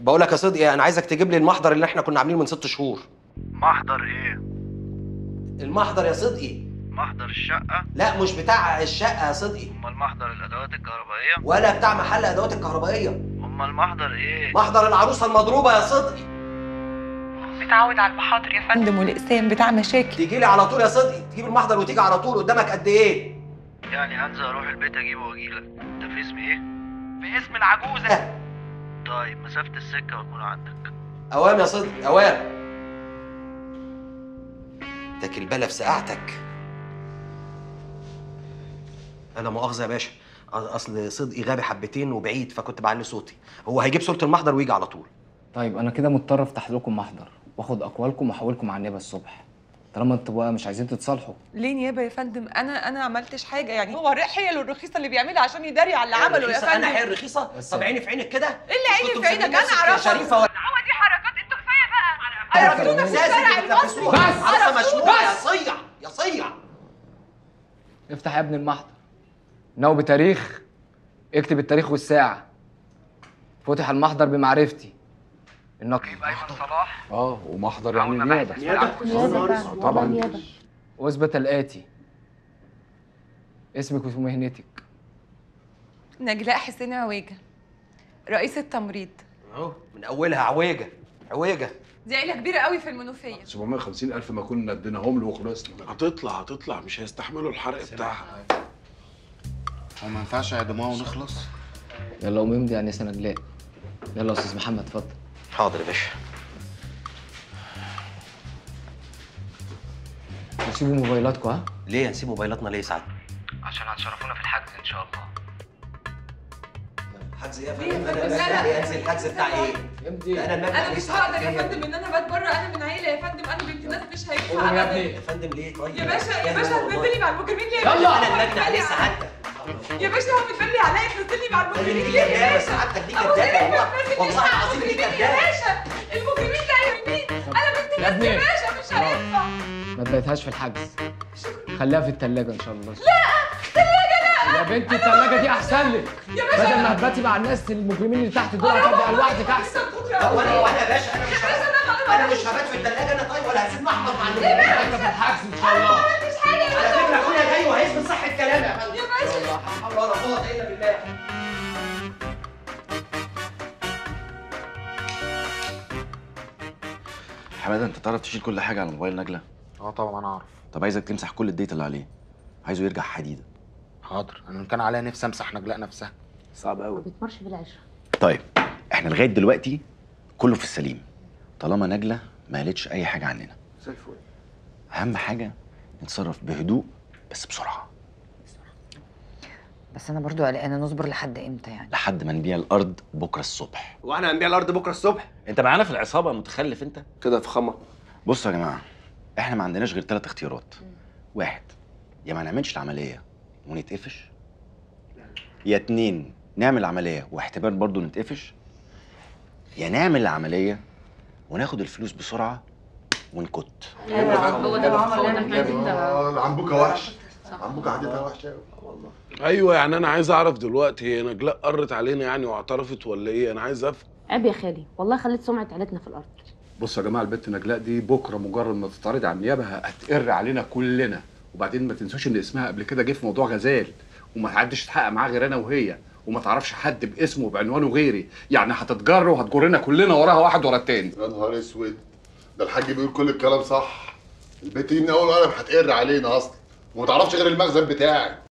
بقول لك يا صدقي انا عايزك تجيب لي المحضر اللي احنا كنا عاملينه من 6 شهور. محضر ايه؟ المحضر يا صدقي. محضر الشقه؟ لا مش بتاع الشقه يا صدقي. امال محضر الادوات الكهربائيه؟ ولا بتاع محل ادوات الكهربائيه. امال محضر ايه؟ محضر العروسه المضروبه يا صدقي. متعود على المحاضر يا فندم والاقسام بتاع مشاكل. تيجي لي على طول يا صدقي، تجيب المحضر وتيجي على طول. قدامك قد ايه؟ يعني هنزل اروح البيت اجيبه واجيلك. ده في اسم ايه؟ باسم العجوزه. طيب مسافه السكه وتكون عندك. اوام يا صدقي اوام. تاكل بلا في سقعتك. انا مؤاخذه يا باشا، اصل صدقي غابي حبتين وبعيد فكنت بعلي صوتي. هو هيجيب صوره المحضر ويجي على طول. طيب انا كده مضطر افتح لكم محضر واخد اقوالكم واحولكم على النيابه الصبح، طالما انتوا بقى مش عايزين تتصالحوا. ليه نيابه يا فندم؟ انا عملتش حاجه يعني. هو حيل الرخيصه اللي بيعملها عشان يداري على اللي عمله يا فندم. انا حيل رخيصه؟ طب عيني في عينك كده. ايه اللي عيني في عينك؟ انا اعرفها شريفه ولا هو دي حركات؟ انتوا كفايه بقى، عرفتونا في الشارع المصري. بس عرفه مشموع يا صيع يا صيع. افتح يا ابني المحضر، ناو بتاريخ، اكتب التاريخ والساعه. فتح المحضر بمعرفتي النقيب ايمن صلاح. ومحضر يعني نيابه طبعا. واثبت الاتي، اسمك ومهنتك. نجلاء حسيني عويجه، رئيسة تمريض. من اولها عويجه عويجه. دي عيله كبيره قوي في المنوفيه. 750,000 ما كنا اديناهم له وخلصنا. هتطلع مش هيستحملوا الحرق بتاعها. هو ما ينفعش يا جماعه ونخلص؟ يلا قوم امضي يا انسه نجلاء. يلا يا استاذ محمد اتفضل. حاضر يا باشا. هتسيبوا موبايلاتكم ها؟ ليه هنسيب موبايلاتنا ليه يا سعد؟ عشان هتشرفونا في الحجز ان شاء الله. حجز ايه يا فندم؟ انا انزل الحجز بتاع ايه؟ انا مش هقدر يا فندم ان انا بات بره، انا من عيله يا فندم، انا بنت ناس مش هينفع ابدا. يا فندم ليه طيب؟ يا باشا هتنزلي مع المجرمين ليه؟ يلا انا المجني عليه سعادتك. يا باشا هو بيفلي عليا تنزلني مع المجرمين ليه يا باشا؟ سعادتك دي كدابه والله العظيم، دي كدابه يا باشا. المجرمين لا يهمني، انا بنت ناس يا باشا مش هينفع. ما تبيتهاش في الحجز، خليها في الثلاجه ان شاء الله. لا ثلاجه لا يا بنتي، الثلاجه دي احسن لك بدل ما هتباتي مع الناس المجرمين اللي تحت دول. هتبقى لوحدك احسن. وانا يا باشا انا مش هبات في الثلاجه انا طيب، ولا هسيب محمد مع المجرمين. خلينا في الحجز ان شاء الله. على فكره اخويا جاي وهيثبت صح الكلام يا فندم. لا حول ولا قوة إلا بالله. حماده انت تعرف تشيل كل حاجة على موبايل نجلاء؟ طبعا انا اعرف. طب عايزك تمسح كل الداتا اللي عليه، عايزه يرجع حديدة. حاضر، انا ان كان عليا نفسي امسح نجلاء نفسها. صعب قوي، ما بتمرش بالعشرة. طيب احنا لغاية دلوقتي كله في السليم طالما نجلاء ما قالتش أي حاجة عننا. زي الفل. أهم حاجة نتصرف بهدوء بس بسرعة. بس انا برضو قلقانه، نصبر لحد امتى يعني؟ لحد ما نبيع الارض بكره الصبح. واحنا هنبيع الارض بكره الصبح؟ انت معانا في العصابه متخلف انت؟ كده فخمه. بصوا يا جماعه، احنا ما عندناش غير 3 اختيارات. واحد، يا ما نعملش العمليه ونتقفش، يا 2 نعمل عمليه واحتمال برضو نتقفش، يا نعمل العمليه وناخد الفلوس بسرعه ونكت. هو ده العمل اللي احنا عايزين ده. عنبوكه وحش، عنبوكه عادتها وحشه قوي والله. ايوه يعني انا عايز اعرف دلوقتي، هي نجلاء قرت علينا يعني واعترفت ولا ايه؟ انا عايز افهم. عيب يا خالي والله، خليت سمعه عيلتنا في الارض. بصوا يا جماعه، البت نجلاء دي بكره مجرد ما تتعرض على النيابه هتقر علينا كلنا. وبعدين ما تنسوش ان اسمها قبل كده جه في موضوع غزال وما حدش اتحقق معاه غير انا وهي، وما تعرفش حد باسمه وبعنوانه غيري، يعني هتتجر وهتجرنا كلنا وراها واحد ورا التاني. يا نهار اسود، ده الحاج بيقول كل الكلام صح. البت دي من اول قلم هتقر علينا اصلا وما تعرفش غير المخزن بتاعي.